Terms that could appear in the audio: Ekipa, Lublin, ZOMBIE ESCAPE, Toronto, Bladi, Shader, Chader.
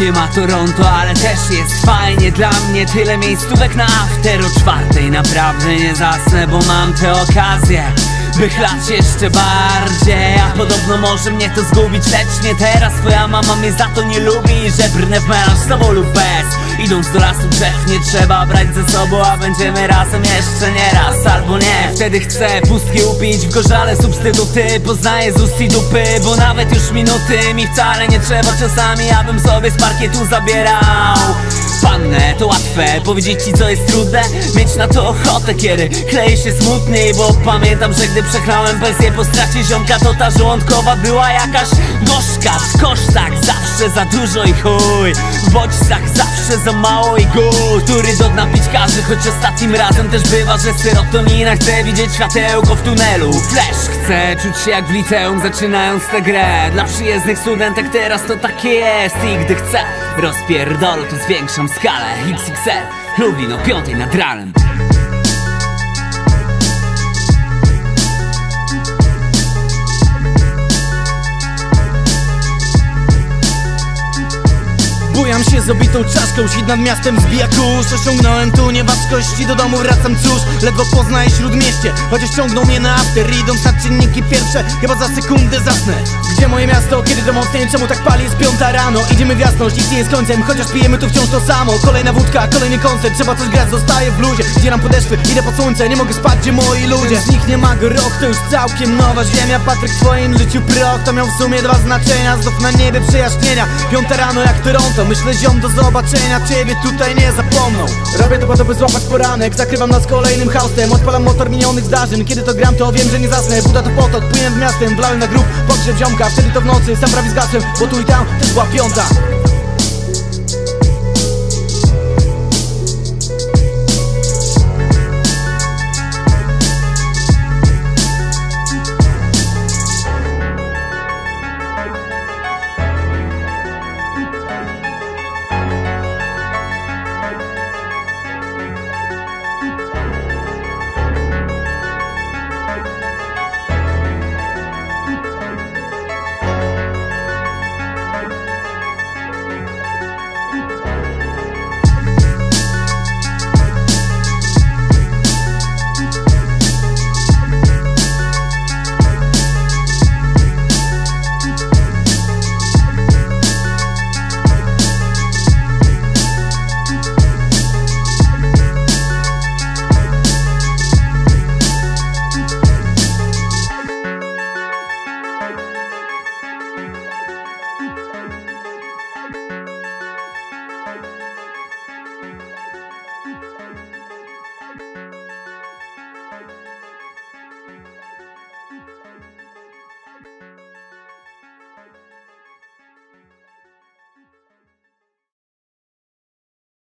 nie ma Toronto, ale też jest fajnie. Dla mnie tyle miejscówek na after o czwartej. Naprawdę nie zasnę, bo mam te okazje, by chlać jeszcze bardziej. A podobno może mnie to zgubić, lecz nie teraz. Twoja mama mnie za to nie lubi i że brnę w melanż z tobą lub bez. Idąc do lasu drzew nie trzeba brać ze sobą, a będziemy razem jeszcze nie raz albo nie. Wtedy chcę pustki upić w gorzale substytuty, poznaję z ust i dupy, bo nawet już minuty mi wcale nie trzeba. Czasami abym sobie z parkietu zabierał pannę, to łatwe powiedzieć ci co jest trudne, mieć na to ochotę, kiedy kleję się smutniej. Bo pamiętam, że gdy przeklałem pensję po stracie ziomka, to ta żołądkowa była jakaś gorzka. W kosztach zawsze za dużo i chuj, w bodźcach zawsze za mało i gór, który do dna pić każe, choć ostatnim razem też bywa, że serotonina chce widzieć światełko w tunelu. Flash chce czuć się jak w liceum zaczynając tę grę. Dla przyjezdnych studentek teraz to takie jest i gdy chcę rozpierdolę, to zwiększam skalę. XXL, Lublin o 5 nad ranem. Bujam się z obitą czaszką, świt nad miastem zbija kurz. Osiągnąłem tu nieważkości, do domu wracam, cóż, ledwo poznaję śródmieście. Chociaż ciągną mnie na after, idą nadczynniki pierwsze, chyba za sekundę zasnę. Gdzie moje miasto, kiedy to mocniej, czemu tak pali, jest 5 rano. Idziemy w jasność, nic nie jest końcem, chociaż pijemy tu wciąż to samo. Kolejna wódka, kolejny koncert, trzeba coś grać, zostaję w bluzie. Zdzieram podeszwy, idę po słońce, nie mogę spać, gdzie moi ludzie. Z nich nie ma go rok, to już całkiem nowa ziemia. Patryk w swoim życiu prog, to miał w sumie 2 znaczenia, znów na niebie przejaśnienia. 5 rano jak Toronto, myślę ziom do zobaczenia, ciebie tutaj nie zapomną. Robię to po to, by złapać poranek, zakrywam nas kolejnym haustem. Odpalam motor minionych zdarzeń, kiedy to gram to wiem, że nie zasnę. Buda to potok, płynię w miastem, wlałem na grób, pogrzeb ziomka. Wtedy to w nocy, sam prawie zgasłem, bo tu i tam też była 5.